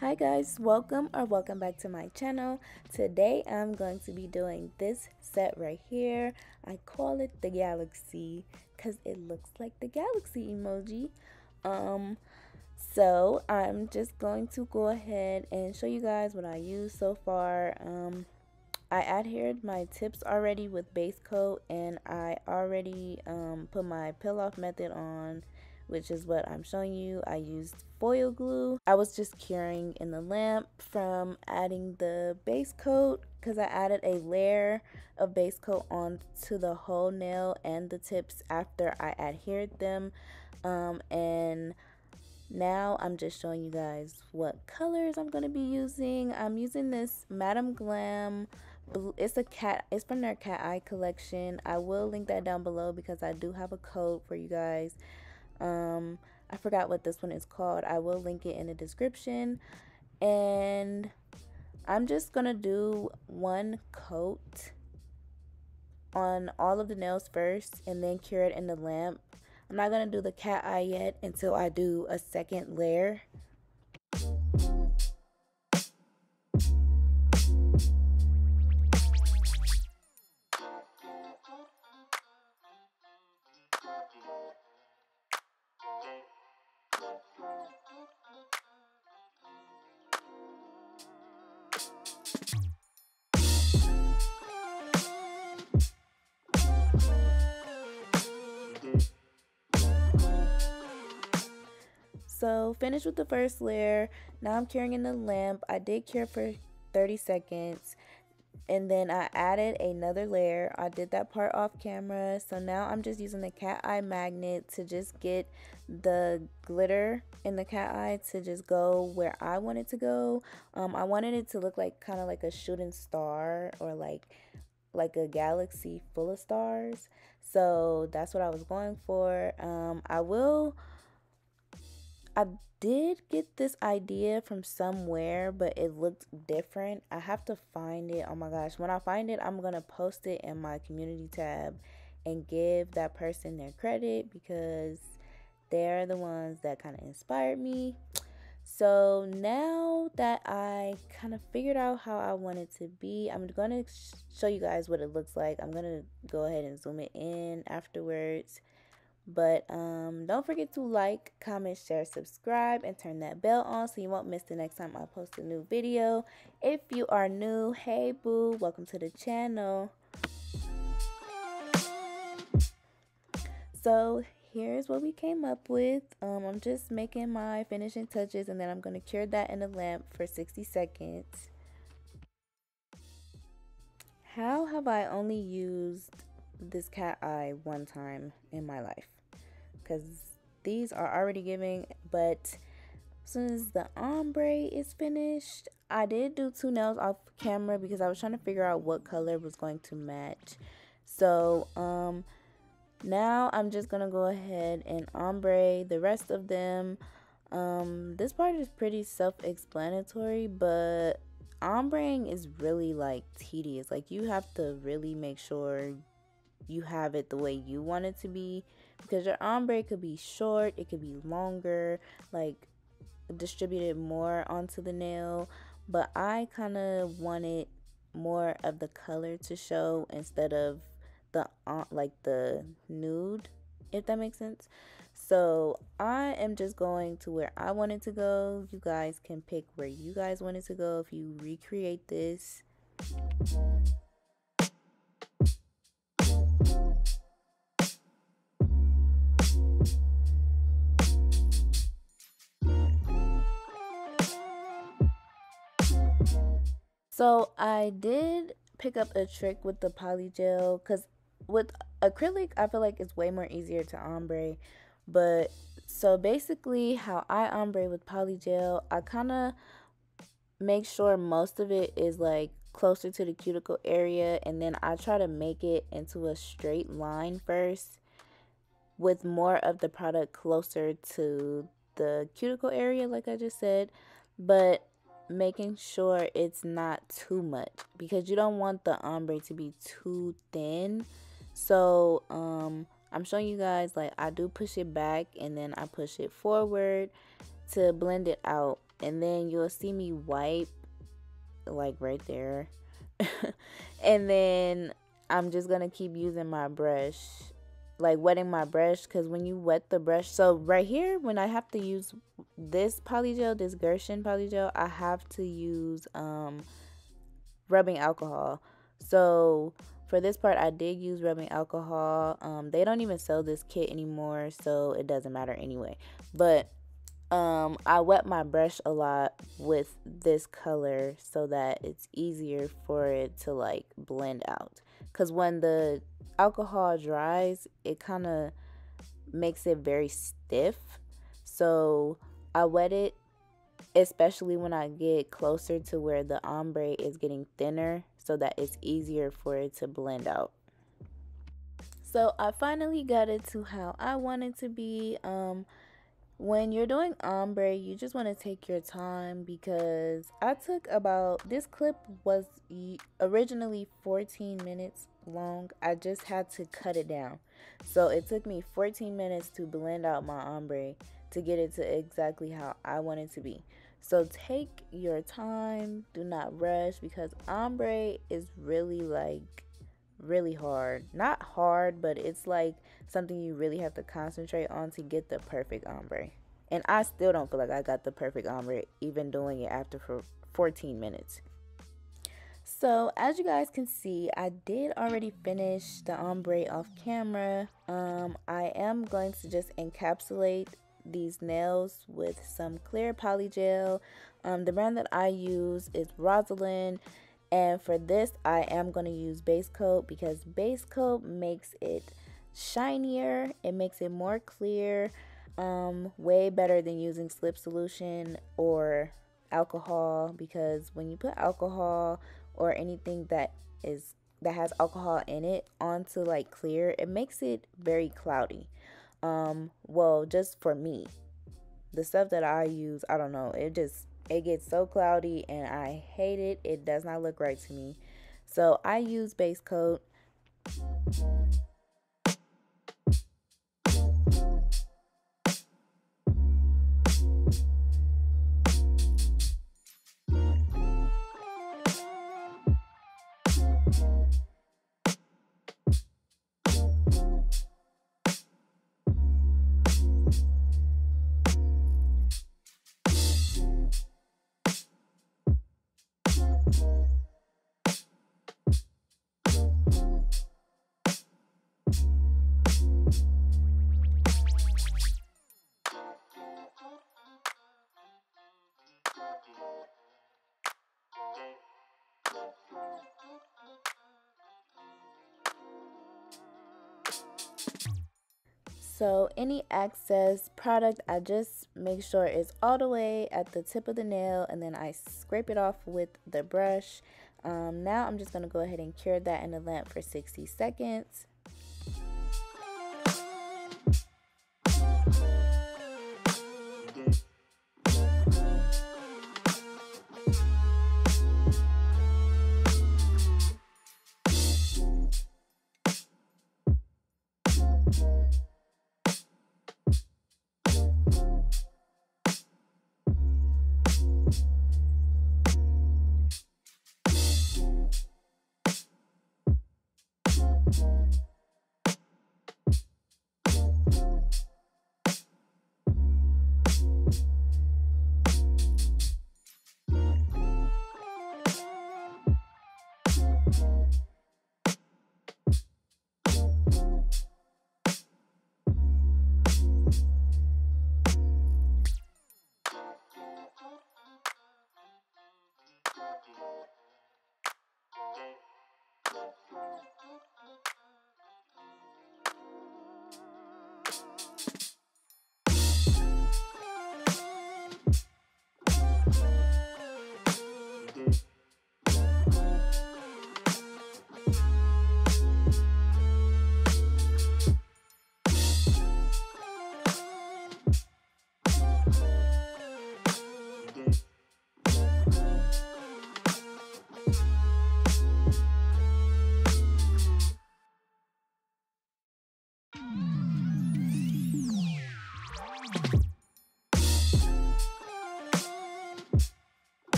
Hi guys, welcome back to my channel. Today I'm going to be doing this set right here. I call it the galaxy because it looks like the galaxy emoji. So I'm just going to go ahead and show you guys what I use so far. I adhered my tips already with base coat, and I already put my peel off method on, which is what I'm showing you. I used foil glue. I was just curing in the lamp from adding the base coat because I added a layer of base coat onto the whole nail and the tips after I adhered them. And now I'm just showing you guys what colors I'm gonna be using. I'm using this Madam Glam. It's from their cat eye collection. I will link that down below because I do have a code for you guys. I forgot what this one is called. I will link it in the description, and I'm just gonna do one coat on all of the nails first and then cure it in the lamp. I'm not gonna do the cat eye yet until I do a second layer. So finished with the first layer. Now I'm curing in the lamp. I did cure for 30 seconds, and then I added another layer. I did that part off camera. So now I'm just using the cat eye magnet to just get the glitter in the cat eye to just go where I want it to go. I wanted it to look like kind of like a shooting star, or like a galaxy full of stars. So that's what I was going for. I did get this idea from somewhere, but it looked different. I have to find it. Oh my gosh, when I find it, I'm gonna post it in my community tab and give that person their credit because they're the ones that kind of inspired me. So now that I kind of figured out how I want it to be, I'm gonna show you guys what it looks like. I'm gonna go ahead and zoom it in afterwards. But don't forget to like, comment, share, subscribe, and turn that bell on so you won't miss the next time I post a new video. If you are new, hey boo, welcome to the channel. So here's what we came up with. I'm just making my finishing touches, and then I'm going to cure that in the lamp for 60 seconds. How have I only used this cat eye one time in my life? Because these are already giving. But as soon as the ombre is finished, I did do two nails off camera because I was trying to figure out what color was going to match. So now I'm just gonna go ahead and ombre the rest of them. This part is pretty self-explanatory, but ombreing is really like tedious. Like, you have to really make sure you have it the way you want it to be, because your ombre could be short, it could be longer, like distributed more onto the nail. But I kind of wanted more of the color to show instead of the like the nude, if that makes sense. So I am just going to where I want it to go. You guys can pick where you guys want it to go if you recreate this. So I did pick up a trick with the polygel, because with acrylic I feel like it's way more easier to ombre. But so basically how I ombre with polygel, I kind of make sure most of it is like closer to the cuticle area, and then I try to make it into a straight line first with more of the product closer to the cuticle area, like I just said. But making sure it's not too much, because you don't want the ombre to be too thin. So I'm showing you guys, like, I do push it back and then I push it forward to blend it out. and then you'll see me wipe like right there and then I'm just gonna keep using my brush, like wetting my brush, because when you wet the brush, so right here when I have to use this polygel, this Gerson polygel, I have to use rubbing alcohol. So for this part I did use rubbing alcohol. They don't even sell this kit anymore, so it doesn't matter anyway, but I wet my brush a lot with this color so that it's easier for it to like blend out, because when the alcohol dries it kind of makes it very stiff. So I wet it especially when I get closer to where the ombre is getting thinner so that it's easier for it to blend out. So I finally got it to how I want it to be. When you're doing ombre, you just want to take your time, because I took about, this clip was originally 14 minutes long. I just had to cut it down. So it took me 14 minutes to blend out my ombre to get it to exactly how I want it to be. So take your time, do not rush, because ombre is really like, really hard. Not hard, but it's like something you really have to concentrate on to get the perfect ombre. And I still don't feel like I got the perfect ombre even doing it after for 14 minutes. So as you guys can see, I did already finish the ombre off camera. I am going to just encapsulate these nails with some clear polygel. The brand that I use is Rosalind. And for this, I am going to use base coat, because base coat makes it shinier. It makes it more clear, way better than using slip solution or alcohol, because when you put alcohol or anything that has alcohol in it onto like clear, it makes it very cloudy. Well, just for me, the stuff that I use, I don't know, it gets so cloudy and I hate it. It does not look right to me. So I use base coat. So any excess product, I just make sure it's all the way at the tip of the nail, and then I scrape it off with the brush. Now I'm just going to go ahead and cure that in the lamp for 60 seconds.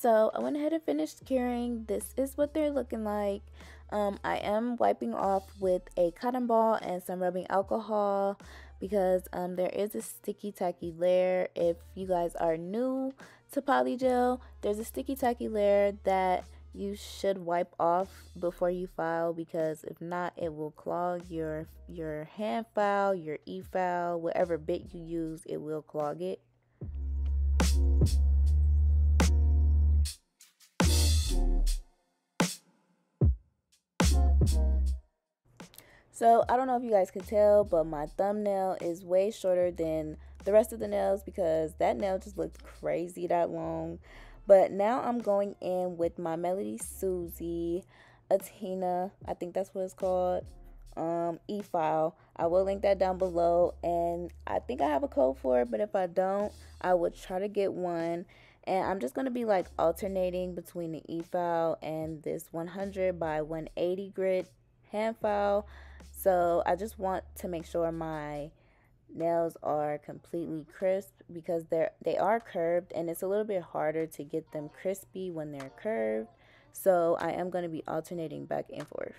So I went ahead and finished curing. This is what they're looking like. I am wiping off with a cotton ball and some rubbing alcohol because there is a sticky tacky layer. If you guys are new to Polygel, there's a sticky tacky layer that you should wipe off before you file, because if not, it will clog your hand file, your e-file, whatever bit you use, it will clog it. So I don't know if you guys could tell, but my thumbnail is way shorter than the rest of the nails because that nail just looked crazy that long. But now I'm going in with my Melody Susie Atina, I think that's what it's called, e-file. I will link that down below, and I think I have a code for it, but if I don't, I will try to get one. And I'm just going to be like alternating between the e-file and this 100 by 180 grit hand file. So I just want to make sure my nails are completely crisp, because they are curved and it's a little bit harder to get them crispy when they're curved. So I am going to be alternating back and forth.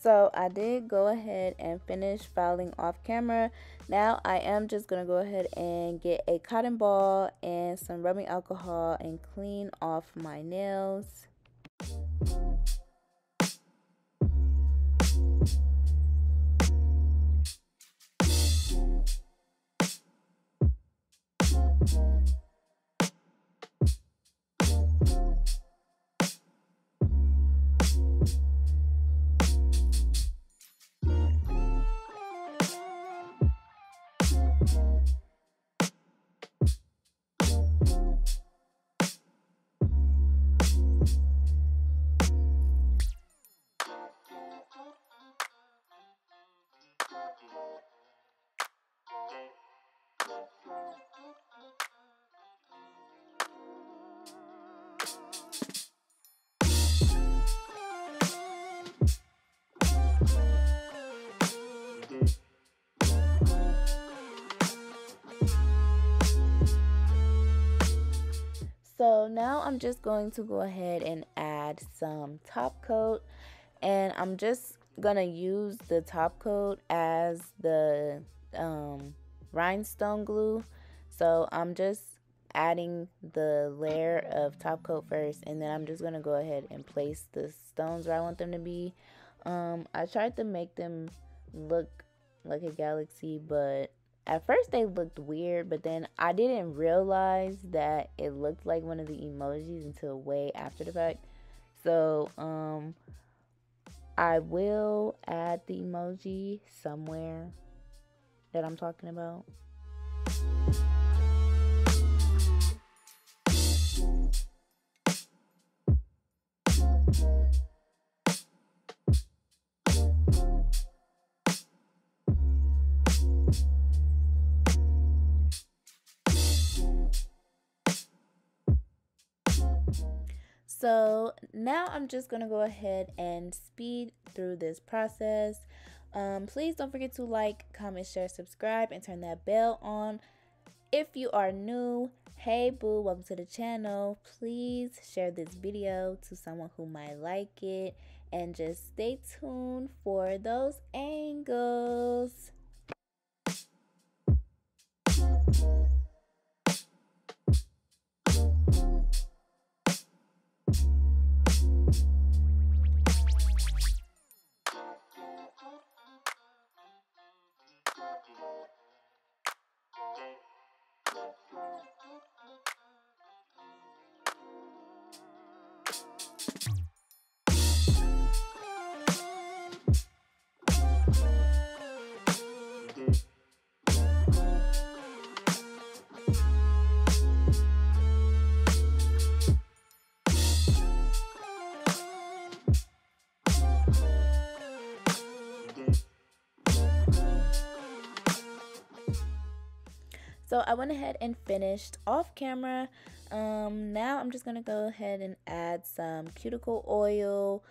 So I did go ahead and finish filing off camera. Now I am just going to go ahead and get a cotton ball and some rubbing alcohol and clean off my nails. So now I'm just going to go ahead and add some top coat, and I'm just gonna use the top coat as the rhinestone glue. So I'm just adding the layer of top coat first, and then I'm just gonna go ahead and place the stones where I want them to be. I tried to make them look like a galaxy, but at first they looked weird, but then I didn't realize that it looked like one of the emojis until way after the fact. So I will add the emoji somewhere that I'm talking about. So now I'm just going to go ahead and speed through this process. Please don't forget to like, comment, share, subscribe, and turn that bell on. If you are new, hey boo, welcome to the channel. Please share this video to someone who might like it, and just stay tuned for those angles. So I went ahead and finished off camera. Now I'm just gonna go ahead and add some cuticle oil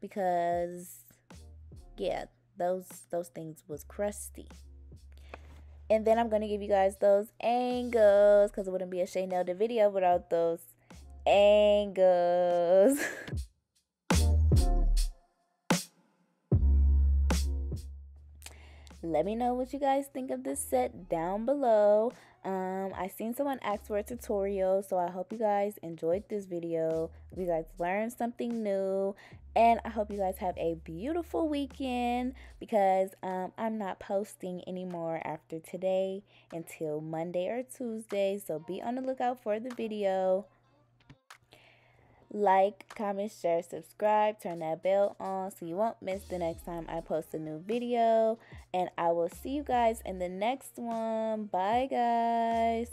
because yeah, those things was crusty. And then I'm gonna give you guys those angles because it wouldn't be a Shay Nailed It video without those angles. Let me know what you guys think of this set down below. I seen someone ask for a tutorial, so I hope you guys enjoyed this video. Hope you guys learned something new, and I hope you guys have a beautiful weekend because I'm not posting anymore after today until Monday or Tuesday, so be on the lookout for the video. Like, comment, share, subscribe, turn that bell on so you won't miss the next time I post a new video. And I will see you guys in the next one. Bye, guys.